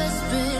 Desperate.